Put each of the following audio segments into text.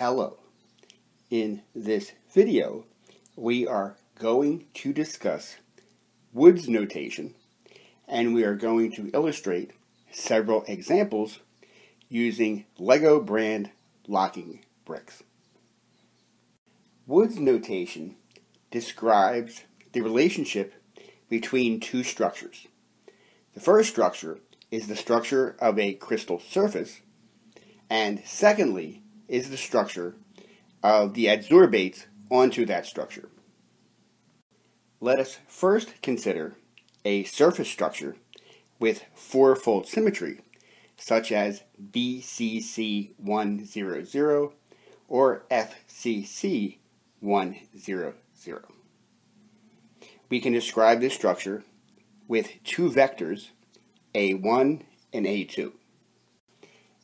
Hello. In this video, we are going to discuss Wood's notation, and we are going to illustrate several examples using Lego brand locking bricks. Wood's notation describes the relationship between two structures. The first structure is the structure of a crystal surface, and secondly is the structure of the adsorbates onto that structure. Let us first consider a surface structure with four-fold symmetry, such as BCC100 or FCC100. We can describe this structure with two vectors, A1 and A2.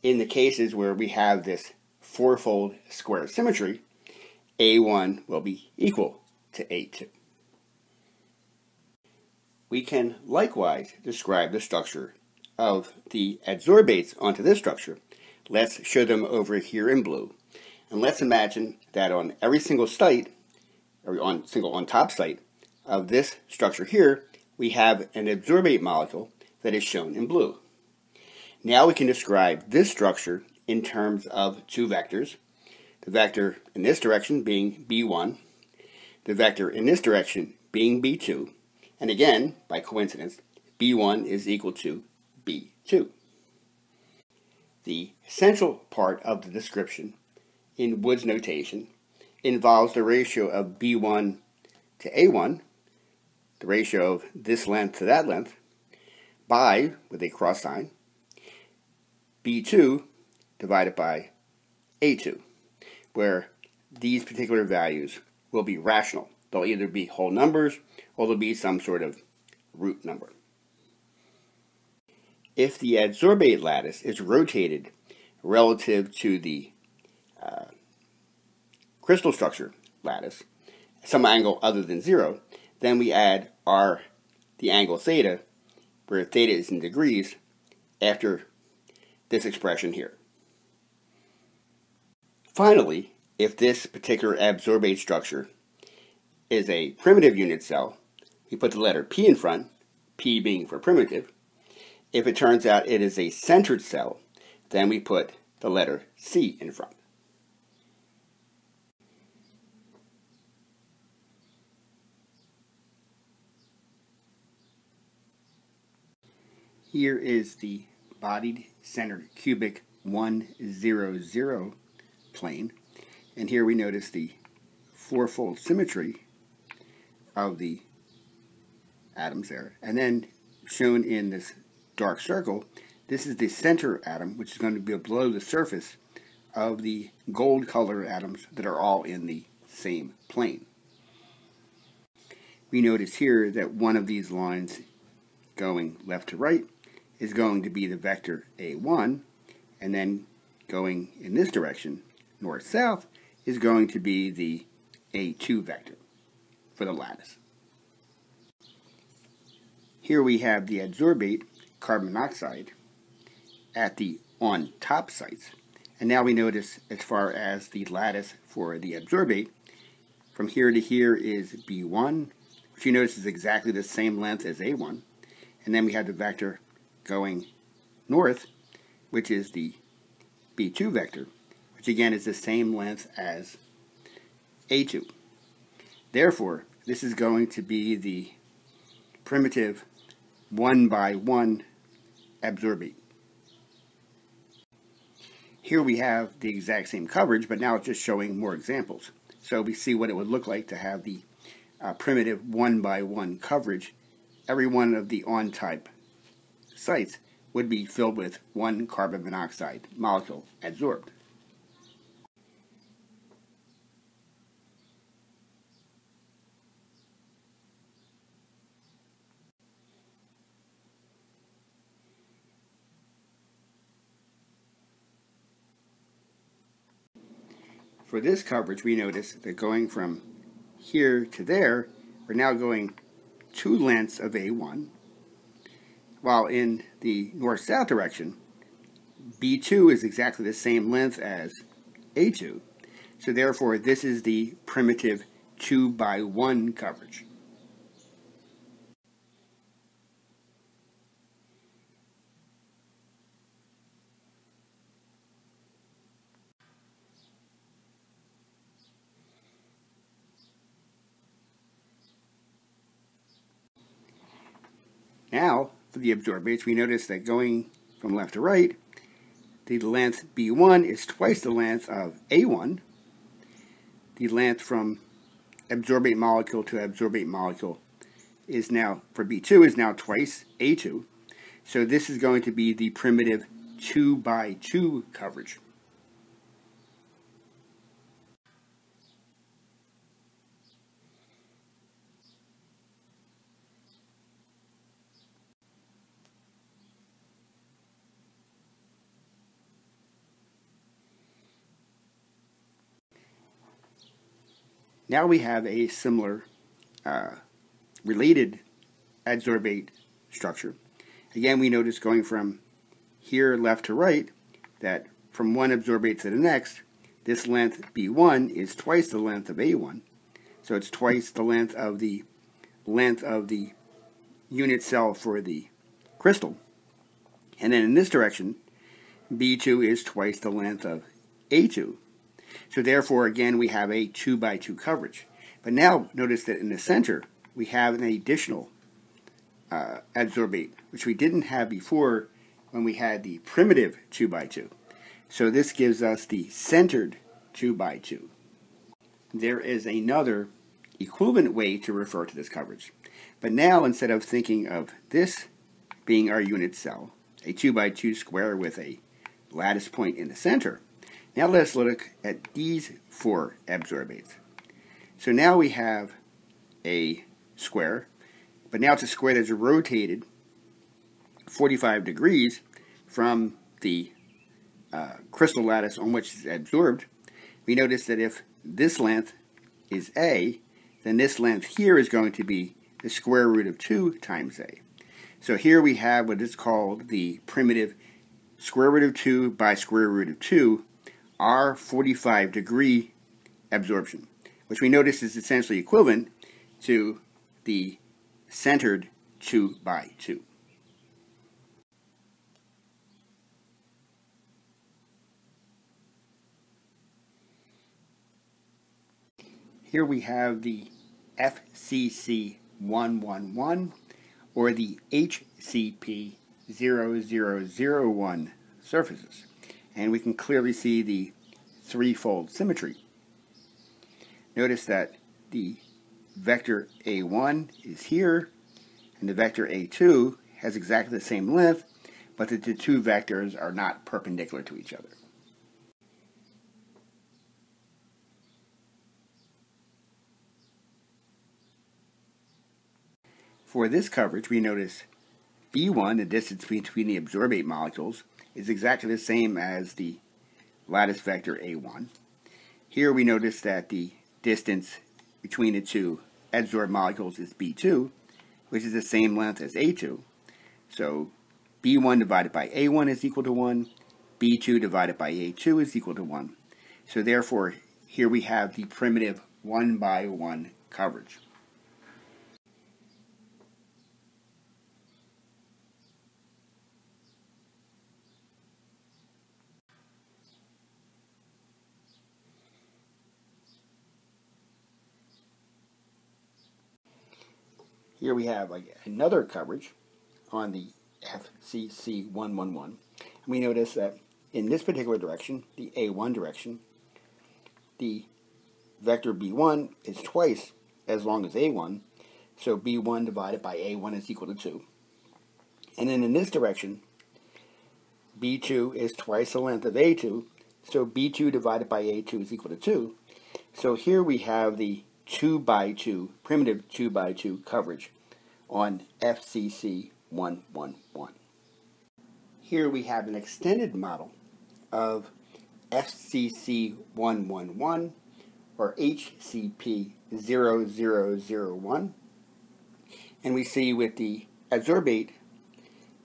In the cases where we have this four-fold square symmetry, A1 will be equal to A2. We can likewise describe the structure of the adsorbates onto this structure. Let's show them over here in blue. And let's imagine that on every single site, or on single on-top site of this structure here, we have an adsorbate molecule that is shown in blue. Now we can describe this structure in terms of two vectors. The vector in this direction being B1, the vector in this direction being B2, and again, by coincidence, B1 is equal to B2. The central part of the description in Wood's notation involves the ratio of B1 to A1, the ratio of this length to that length, by, with a cross sign, B2 divided by A2, where these particular values will be rational. They'll either be whole numbers or they'll be some sort of root number. If the adsorbate lattice is rotated relative to the crystal structure lattice, some angle other than zero, then we add the angle theta, where theta is in degrees, after this expression here. Finally, if this particular adsorbate structure is a primitive unit cell, we put the letter P in front, P being for primitive. If it turns out it is a centered cell, then we put the letter C in front. Here is the bodied centered cubic 100 plane, and here we notice the four-fold symmetry of the atoms there. And then shown in this dark circle, this is the center atom, which is going to be below the surface of the gold colored atoms that are all in the same plane. We notice here that one of these lines going left to right is going to be the vector A1, and then going in this direction, north-south, is going to be the A2 vector for the lattice. Here we have the adsorbate carbon monoxide at the on-top sites. And now we notice as far as the lattice for the adsorbate, from here to here is B1, which you notice is exactly the same length as A1. And then we have the vector going north, which is the B2 vector, which again is the same length as A2. Therefore, this is going to be the primitive 1 by 1 adsorbate. Here we have the exact same coverage, but now it's just showing more examples. So we see what it would look like to have the primitive 1 by 1 coverage. Every one of the on-type sites would be filled with one carbon monoxide molecule adsorbed. For this coverage, we notice that going from here to there, we're now going two lengths of A1, while in the north-south direction, B2 is exactly the same length as A2, So therefore, this is the primitive 2x1 coverage. Now, for the absorbates, we notice that going from left to right, the length B1 is twice the length of A1. The length from absorbate molecule to absorbate molecule is now, for B2, is now twice A2. So this is going to be the primitive 2x2 coverage. Now we have a similar related adsorbate structure. Again, we notice going from here left to right that from one absorbate to the next, this length B1 is twice the length of A1. So it's twice the length of the unit cell for the crystal. And then in this direction, B2 is twice the length of A2. So therefore, again, we have a 2x2 coverage. But now notice that in the center, we have an additional adsorbate, which we didn't have before when we had the primitive 2x2. So this gives us the centered 2x2. There is another equivalent way to refer to this coverage. But now, instead of thinking of this being our unit cell, a 2x2 square with a lattice point in the center, now let's look at these four absorbates. So now we have a square, but now it's a square that's rotated 45 degrees from the crystal lattice on which it's absorbed. We notice that if this length is A, then this length here is going to be the square root of 2 times A. So here we have what is called the primitive square root of 2 by square root of 2, our 45 degree absorption, which we notice is essentially equivalent to the centered 2x2. Here we have the FCC111 or the HCP0001 surfaces. And we can clearly see the threefold symmetry. Notice that the vector A1 is here, and the vector A2 has exactly the same length, but the two vectors are not perpendicular to each other. For this coverage, we notice B1, the distance between the absorbate molecules, is exactly the same as the lattice vector A1. Here we notice that the distance between the two adsorbed molecules is B2, which is the same length as A2. So B1 divided by A1 is equal to 1, B2 divided by A2 is equal to 1. So therefore, here we have the primitive 1x1 coverage. Here we have another coverage on the FCC111. And we notice that in this particular direction, the A1 direction, the vector B1 is twice as long as A1, so B1 divided by A1 is equal to 2. And then in this direction, B2 is twice the length of A2, so B2 divided by A2 is equal to 2. So here we have the 2x2, primitive 2x2 coverage on FCC111. Here we have an extended model of FCC111 or HCP0001, and we see with the adsorbate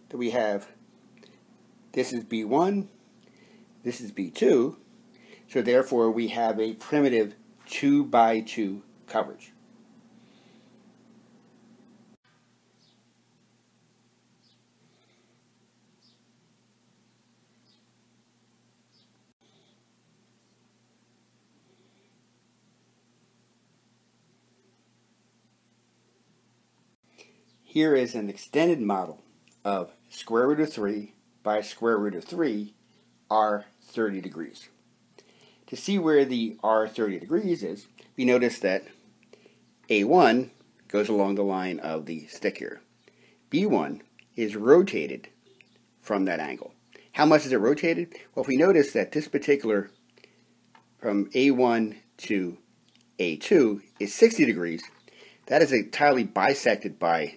that we have this is B1, this is B2, So therefore we have a primitive 2 by 2 coverage. Here is an extended model of square root of 3 by square root of 3 R30 degrees. To see where the R30 degrees is, we notice that A1 goes along the line of the stick here. B1 is rotated from that angle. How much is it rotated? Well, if we notice that this particular from A1 to A2 is 60 degrees, that is entirely bisected by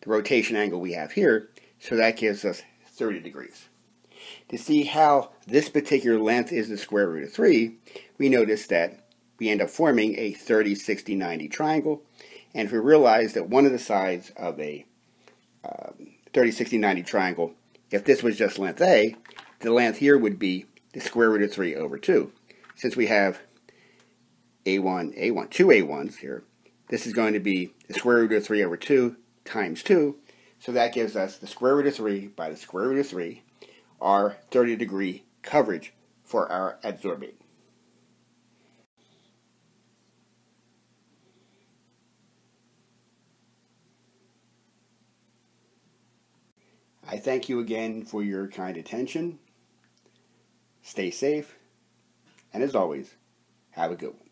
the rotation angle we have here, so that gives us 30 degrees. To see how this particular length is the square root of 3, we notice that we end up forming a 30-60-90 triangle. And if we realize that one of the sides of a 30-60-90 triangle, if this was just length A, the length here would be the square root of 3 over 2. Since we have two A1s here, this is going to be the square root of 3 over 2 times 2. So that gives us the square root of 3 by the square root of 3, our 30 degree coverage for our adsorbate. I thank you again for your kind attention. Stay safe, and as always, have a good one.